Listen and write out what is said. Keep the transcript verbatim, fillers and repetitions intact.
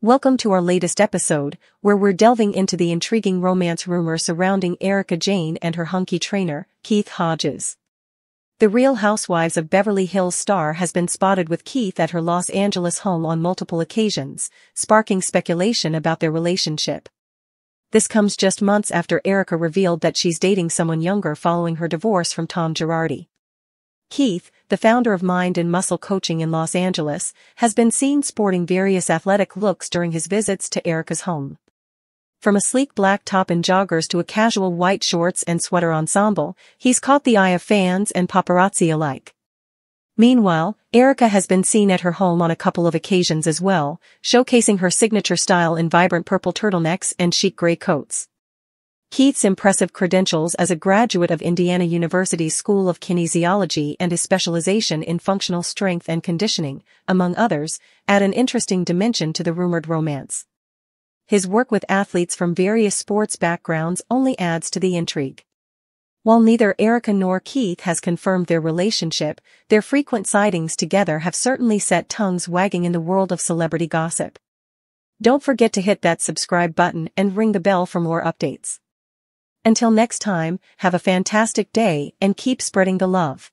Welcome to our latest episode, where we're delving into the intriguing romance rumor surrounding Erika Jayne and her hunky trainer, Keith Hodges. The Real Housewives of Beverly Hills star has been spotted with Keith at her Los Angeles home on multiple occasions, sparking speculation about their relationship. This comes just months after Erika revealed that she's dating someone younger following her divorce from Tom Girardi. Keith, the founder of Mind and Muscle Coaching in Los Angeles, has been seen sporting various athletic looks during his visits to Erika's home. From a sleek black top and joggers to a casual white shorts and sweater ensemble, he's caught the eye of fans and paparazzi alike. Meanwhile, Erika has been seen at her home on a couple of occasions as well, showcasing her signature style in vibrant purple turtlenecks and chic gray coats. Keith's impressive credentials as a graduate of Indiana University's School of Kinesiology and his specialization in functional strength and conditioning, among others, add an interesting dimension to the rumored romance. His work with athletes from various sports backgrounds only adds to the intrigue. While neither Erika nor Keith has confirmed their relationship, their frequent sightings together have certainly set tongues wagging in the world of celebrity gossip. Don't forget to hit that subscribe button and ring the bell for more updates. Until next time, have a fantastic day and keep spreading the love.